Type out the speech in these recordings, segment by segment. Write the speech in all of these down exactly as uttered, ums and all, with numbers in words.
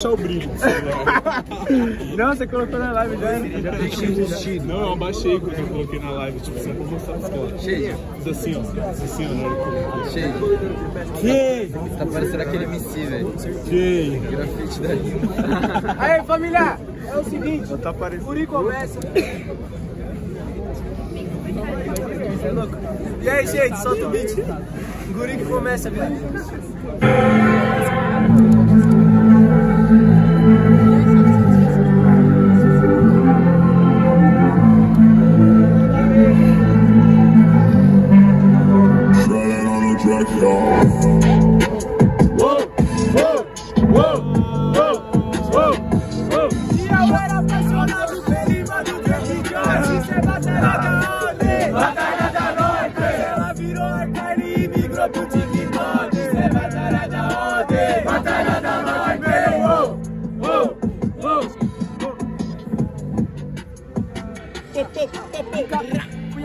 Só o brilho. Não, você colocou na live já. Já deixei vestido. Não, eu abaixei quando eu coloquei na live. Tipo, você não pode mostrar as coisas. Cheio. Isso assim, ó. Isso assim, ó. Cheio. Que? Tá parecendo aquele M C, velho. Que? Grafite daí. Aê, família! É o seguinte. Tá parecendo. Guri começa. É louco. E aí, gente, solta o beat. Guri que começa, velho.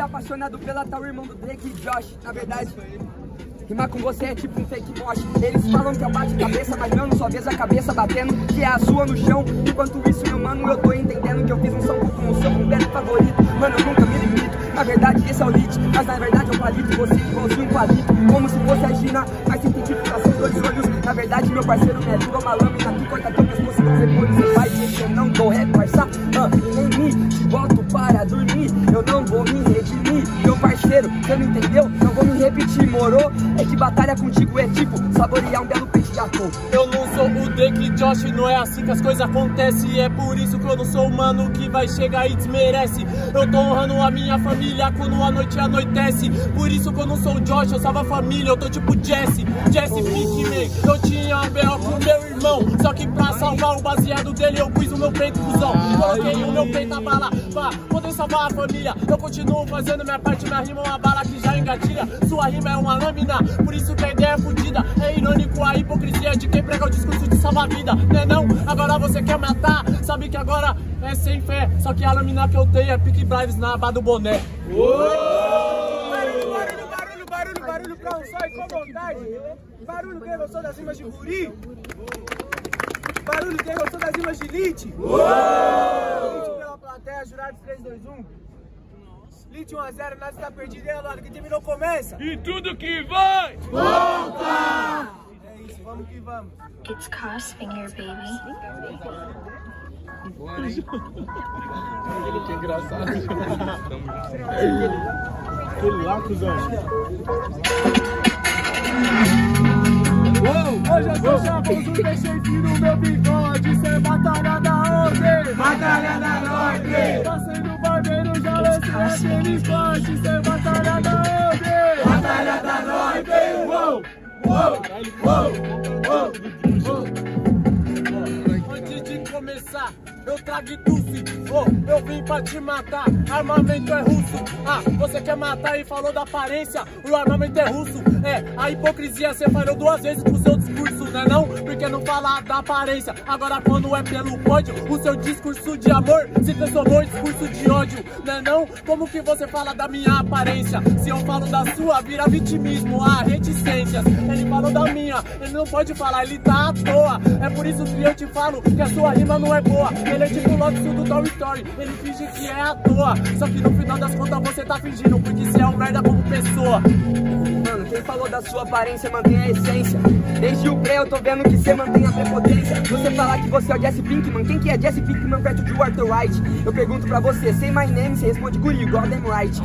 Apaixonado pela tal irmão do Drake e Josh, na verdade, rimar com você é tipo um fake mosh. Eles falam que eu bato cabeça, mas mano, só vejo a cabeça batendo, que é a sua no chão. Enquanto isso, meu mano, eu tô entendendo que eu fiz um som com o seu completo favorito. Mano, eu nunca me limito, na verdade esse é o Litch, mas na verdade eu palito você igualzinho um palito, como se fosse a Gina, mas sem identificação dois olhos. Na verdade, meu parceiro, minha língua é uma lâmina que corta teu pescoço, você pode ser pai, gente, eu não vou reparçar. Ah, em mim, te boto para dormir, eu não vou me redimir, meu parceiro, você não entendeu? Não vou me repetir, moro? É que batalha contigo é tipo saborear um belo peixe de ator. Eu não sou o Drake Josh, não é assim que as coisas acontecem, é por isso que eu não sou humano que vai chegar e desmerece. Eu tô honrando a minha família quando a noite anoitece, por isso que eu não sou o Josh, eu salvo a família, eu tô tipo Jesse, Jesse Pinkman. Eu tinha um B O pro meu irmão, só que pra salvar o baseado dele eu pus o meu peito, cuzão. Coloquei o meu peito a bala pra poder salvar a família. Eu continuo fazendo minha parte, minha rima é uma bala que já engatilha. Sua rima é uma lâmina, por isso que a ideia é fodida. É irônico a hipocrisia de quem prega o discurso de salvar a vida, né não? Agora você quer matar, sabe que agora é sem fé. Só que a lâmina que eu tenho é Pick Brives na aba do boné. Barulho, barulho, barulho, barulho, barulho pra um só e com vontade. Barulho quem gostou das rimas de Guri. Barulho quem gostou das rimas de Litch. Litch pela plateia, jurados três, dois, um. Litch um a zero, nada está perdido, é lado que terminou começa. E tudo que vai, volta! É isso, vamos que vamos. It's Crossfinger, baby. Bora, hein? Que engraçado. Que lacuzão. Hoje eu sou chavão do peixezinho no meu bigode. Isso é batalha da ordem, batalha da ordem. Passei no barbeiro, já lancei aquele corte. Isso é batalha da ordem, batalha da ordem. Uou, uou, uou, uou. Antes de começar, eu trago tuce, oh, eu vim pra te matar, armamento é russo. Ah, você quer matar e falou da aparência, o armamento é russo. É, a hipocrisia você falhou duas vezes com o seu discurso, né não? Porque não fala da aparência, agora quando é pelo pódio, o seu discurso de amor se transformou em discurso de ódio, né não? Como que você fala da minha aparência? Se eu falo da sua, vira vitimismo, ah, reticências. Ele falou da minha, ele não pode falar, ele tá à toa. É por isso que eu te falo que a sua rima não é boa. Ele é tipo Lotus do Toy Story, ele finge que é à toa. Só que no final das contas você tá fingindo, porque você é um merda como pessoa. Mano, quem falou da sua aparência mantém a essência. Desde o pré eu tô vendo que você mantém a prepotência. Você falar que você é o Jesse Pinkman, quem que é Jesse Pinkman perto de Walter White? Eu pergunto pra você, say my name, você responde Guri, igual them right.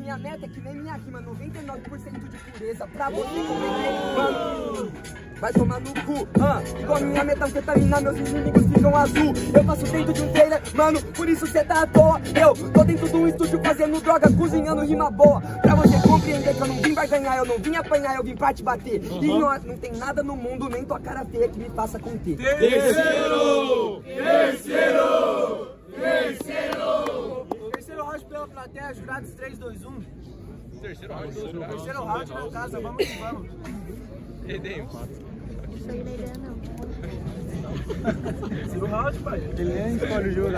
Minha meta é que nem minha rima, noventa e nove por cento de pureza. Pra você compreender, mano, vai tomar no cu, ah, igual minha metanfetamina, meus inimigos ficam azul. Eu faço dentro de um trailer, mano, por isso cê tá à toa. Eu tô dentro de um estúdio fazendo droga, cozinhando rima boa. Pra você compreender que eu não vim pra ganhar, eu não vim apanhar, eu vim pra te bater. Uhum. E não, não tem nada no mundo, nem tua cara feia que me faça conter. Terceiro! Terceiro! Terceiro! Terceiro round pela plateia, jurados três, dois, um. Terceiro round, terceiro round, meu caso, vamos que vamos. Perdei,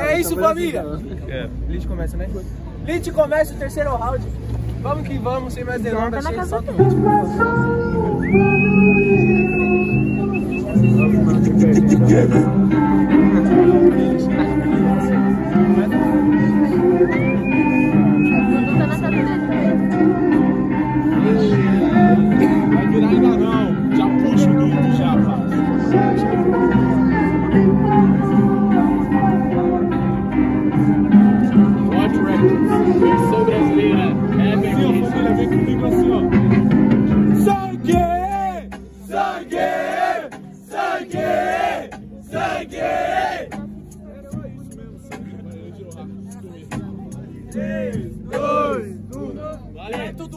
é isso, família. É. Litch começa, né? Litch começa o terceiro round. Vamos que vamos, sem mais delongas.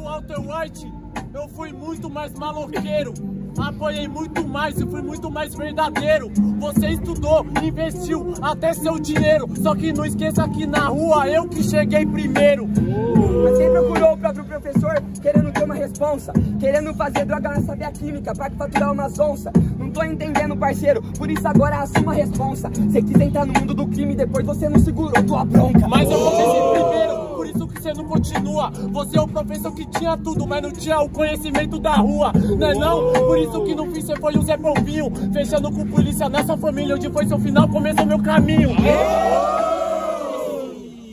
Walter White, eu fui muito mais maloqueiro, apoiei muito mais e fui muito mais verdadeiro. Você estudou, investiu até seu dinheiro, só que não esqueça que na rua eu que cheguei primeiro. Mas quem procurou o próprio professor, querendo ter uma responsa, querendo fazer droga nessa via química pra faturar umas onças. Não tô entendendo, parceiro, por isso agora assuma a responsa. Você quis entrar no mundo do crime, depois você não segurou tua bronca. Mas eu comecei primeiro, por isso que você não continua. Você é o professor que tinha tudo, mas não tinha o conhecimento da rua, né não? Por isso que no fim você foi o Zé Povinho, fechando com polícia na sua família, onde foi seu final, começou meu caminho.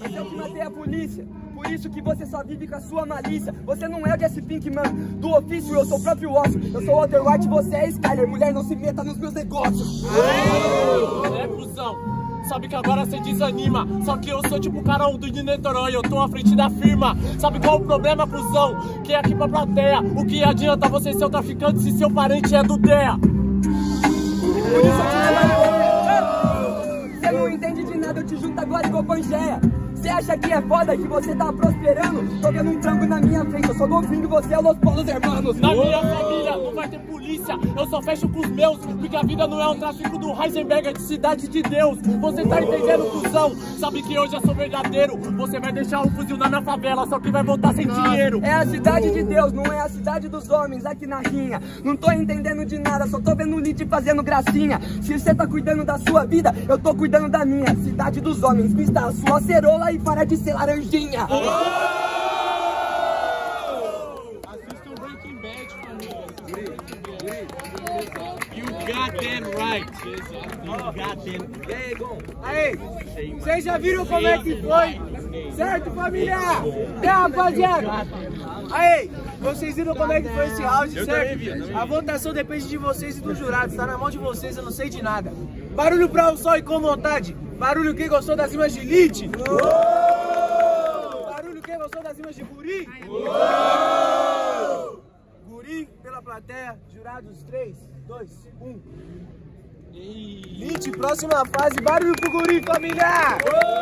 Mas eu que matei a polícia, por isso que você só vive com a sua malícia. Você não é o Jesse Pinkman, do ofício eu sou o próprio osso. Eu sou o Walter White, você é Skyler, mulher não se meta nos meus negócios. É, fusão. Sabe que agora cê desanima, só que eu sou tipo o carão do Niterói, eu tô à frente da firma. Sabe qual é o problema, cuzão? Que é aqui pra plateia, o que adianta você ser o traficante se seu parente é do D E A? Você não entende de nada, eu te junto agora igual Pangeia. Você acha que é foda que você tá prosperando? Tô vendo um tranco na minha frente, eu sou golfinho, você é Los Polos Hermanos. Na minha família não vai ter polícia, eu só fecho com os meus, porque a vida não é um tráfico do Heisenberg, é de Cidade de Deus. Você tá entendendo, cuzão? Sabe que hoje eu sou verdadeiro, você vai deixar um fuzil na minha favela, só que vai voltar sem dinheiro. É a Cidade de Deus, não é a cidade dos homens aqui na rinha. Não tô entendendo de nada, só tô vendo o Litch fazendo gracinha. Se você tá cuidando da sua vida, eu tô cuidando da minha. Cidade dos homens, vista a sua cerola e para de ser laranjinha. Oh! Assista o Breaking Bad, família. You got them right. You got them right. E aí, Gon? Aí, vocês já viram como é que foi? Certo, família? Tá, rapaziada? Aí, vocês viram como é que foi esse round, certo? A votação depende de vocês e dos jurados. Tá na mão de vocês, eu não sei de nada. Barulho pra um só e com vontade. Barulho quem gostou das rimas de Litch? Barulho quem gostou das rimas de Guri? Uou! Guri pela plateia, jurados três, dois, um. Litch, próxima fase, barulho pro Guri, família! Uou!